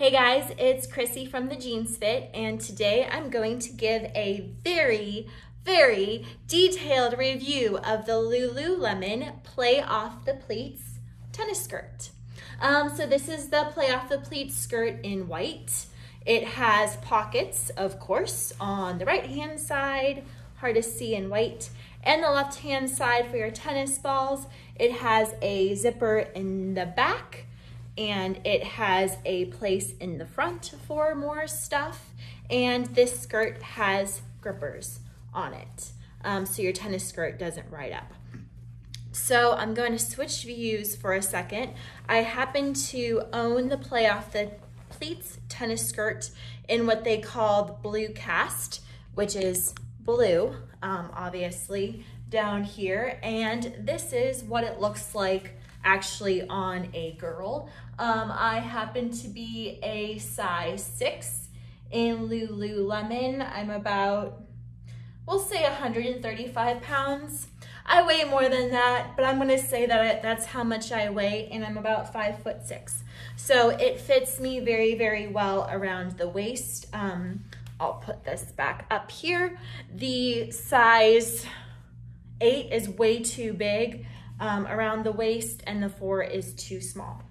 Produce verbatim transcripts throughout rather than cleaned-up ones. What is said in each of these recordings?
Hey guys, it's Chrissy from The Jeans Fit, and today I'm going to give a very, very detailed review of the Lululemon Play Off The Pleats tennis skirt. Um, so this is the Play Off The Pleats skirt in white. It has pockets, of course, on the right-hand side, hard to see in white, and the left-hand side for your tennis balls. It has a zipper in the back, and it has a place in the front for more stuff. And this skirt has grippers on it. Um, so your tennis skirt doesn't ride up. So I'm going to switch views for a second. I happen to own the Play Off The Pleats tennis skirt in what they call the blue cast, which is blue, um, obviously, down here. And this is what it looks like actually on a girl. Um, I happen to be a size six in Lululemon. I'm about, we'll say one hundred thirty-five pounds. I weigh more than that, but I'm gonna say that I, that's how much I weigh, and I'm about five foot six. So it fits me very, very well around the waist. Um, I'll put this back up here. The size eight is way too big. Um, around the waist, and the four is too small.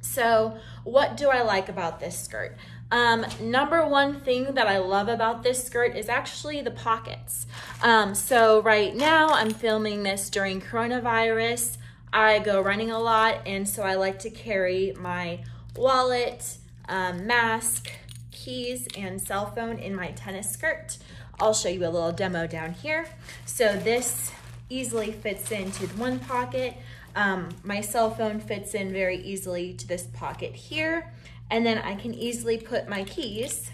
So what do I like about this skirt? Um, number one thing that I love about this skirt is actually the pockets. Um, so right now I'm filming this during coronavirus. I go running a lot, and so I like to carry my wallet, um, mask, keys, and cell phone in my tennis skirt. I'll show you a little demo down here. So this easily fits into one pocket. Um, my cell phone fits in very easily to this pocket here. And then I can easily put my keys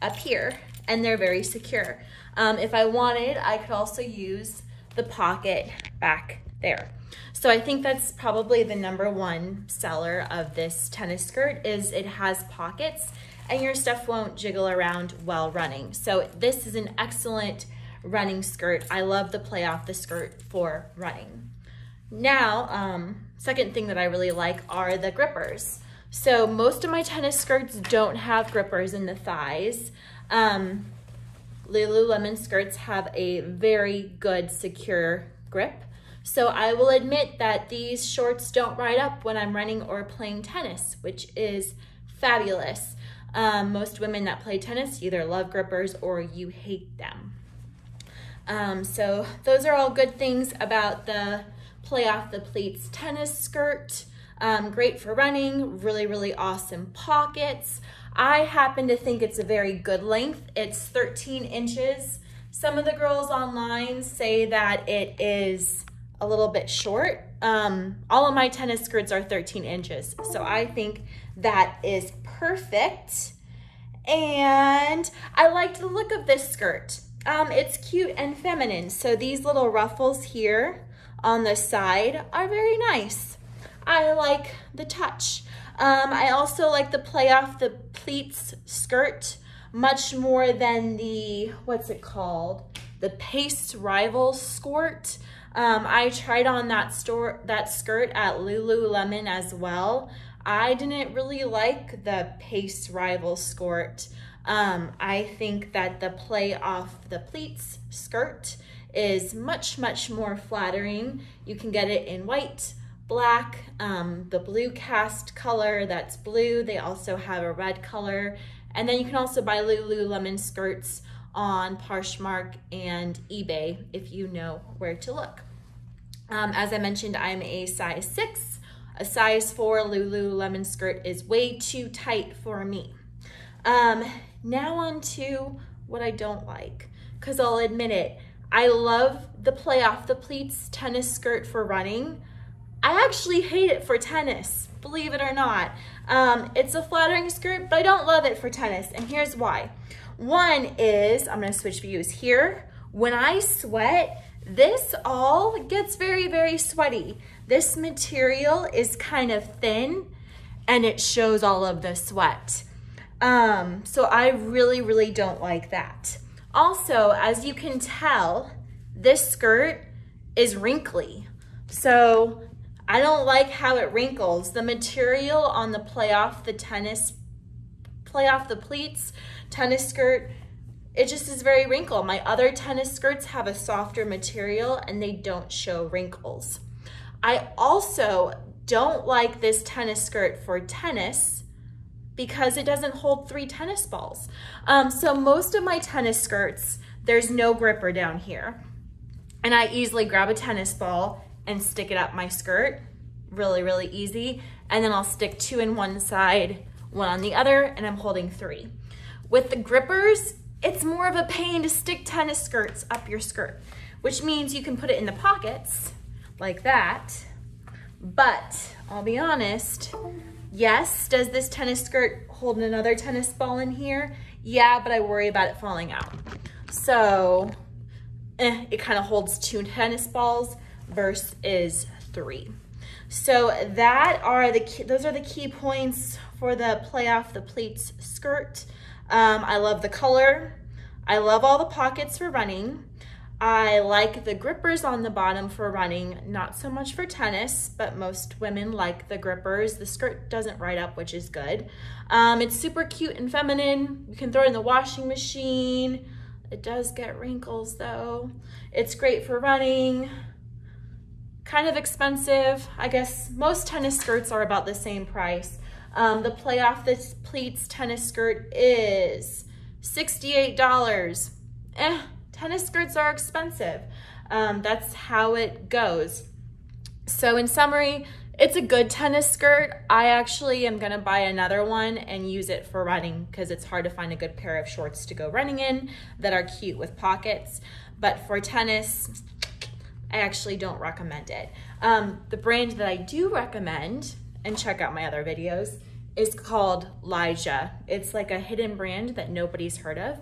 up here, and they're very secure. Um, if I wanted, I could also use the pocket back there. So I think that's probably the number one seller of this tennis skirt, is it has pockets and your stuff won't jiggle around while running. So this is an excellent running skirt. I love the Play Off The skirt for running. Now, um, second thing that I really like are the grippers. So most of my tennis skirts don't have grippers in the thighs. Um, Lululemon skirts have a very good secure grip. So I will admit that these shorts don't ride up when I'm running or playing tennis, which is fabulous. Um, most women that play tennis either love grippers or you hate them. Um, so those are all good things about the Play Off The Pleats tennis skirt. Um, great for running, really, really awesome pockets. I happen to think it's a very good length. It's thirteen inches. Some of the girls online say that it is a little bit short. Um, all of my tennis skirts are thirteen inches. So I think that is perfect. And I liked the look of this skirt. Um, it's cute and feminine. So these little ruffles here on the side are very nice. I like the touch. Um, I also like the Play Off The Pleats skirt much more than the, what's it called? The Pace Rival Skort. Um, I tried on that, store, that skirt at Lululemon as well. I didn't really like the Pace Rival Skort. Um, I think that the Play Off The Pleats skirt is much, much more flattering. You can get it in white, black, um, the blue cast color, that's blue. They also have a red color. And then you can also buy Lululemon skirts on Poshmark and eBay if you know where to look. Um, as I mentioned, I'm a size six. A size four Lululemon skirt is way too tight for me. Um, Now on to what I don't like, because I'll admit it. I love the Play Off The Pleats tennis skirt for running. I actually hate it for tennis, believe it or not. Um, it's a flattering skirt, but I don't love it for tennis, and here's why. One is, I'm gonna switch views here. When I sweat, this all gets very, very sweaty. This material is kind of thin, and it shows all of the sweat. Um, so I really, really don't like that. Also, as you can tell, this skirt is wrinkly. So I don't like how it wrinkles. The material on the Play Off The tennis Play Off The Pleats tennis skirt. It just is very wrinkled. My other tennis skirts have a softer material and they don't show wrinkles. I also don't like this tennis skirt for tennis because it doesn't hold three tennis balls. Um, so most of my tennis skirts, there's no gripper down here. And I easily grab a tennis ball and stick it up my skirt, really, really easy. And then I'll stick two in one side, one on the other, and I'm holding three. With the grippers, it's more of a pain to stick tennis skirts up your skirt, which means you can put it in the pockets like that. But I'll be honest, yes, does this tennis skirt hold another tennis ball in here? Yeah, but I worry about it falling out. So eh, it kind of holds two tennis balls versus three. So that are the key, those are the key points for the Play Off The Pleats skirt. Um, I love the color. I love all the pockets for running. I like the grippers on the bottom for running, not so much for tennis, but most women like the grippers. The skirt doesn't ride up, which is good. Um, it's super cute and feminine. You can throw it in the washing machine. It does get wrinkles though. It's great for running. Kind of expensive. I guess most tennis skirts are about the same price. Um, the Play Off The Pleats tennis skirt is sixty-eight dollars. Eh, tennis skirts are expensive. Um, that's how it goes. So in summary, it's a good tennis skirt. I actually am gonna buy another one and use it for running because it's hard to find a good pair of shorts to go running in that are cute with pockets. But for tennis, I actually don't recommend it. Um, the brand that I do recommend, and check out my other videos, is called Lija. It's like a hidden brand that nobody's heard of.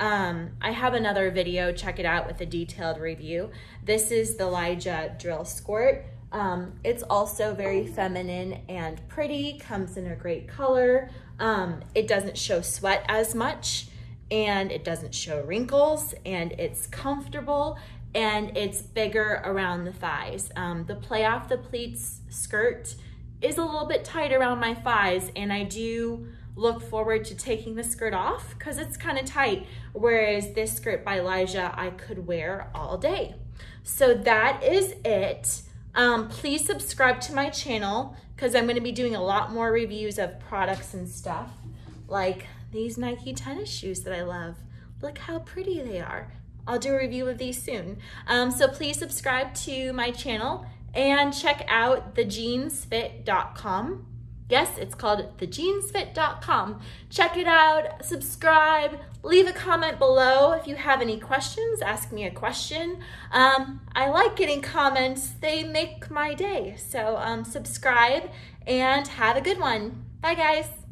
Um, I have another video, check it out, with a detailed review. This is the Lija Drill Skort. Um, it's also very feminine and pretty, comes in a great color. Um, it doesn't show sweat as much, and it doesn't show wrinkles, and it's comfortable, and it's bigger around the thighs. Um, the Play Off The Pleats skirt is a little bit tight around my thighs, and I do look forward to taking the skirt off because it's kind of tight, whereas this skirt by Lija I could wear all day. So that is it. Um, please subscribe to my channel because I'm going to be doing a lot more reviews of products and stuff, like these Nike tennis shoes that I love. Look how pretty they are. I'll do a review of these soon. Um, so please subscribe to my channel and check out the jeans fit dot com. Yes, it's called the jeans fit dot com. Check it out, subscribe, leave a comment below if you have any questions, ask me a question. Um, I like getting comments, they make my day. So um, subscribe and have a good one. Bye guys.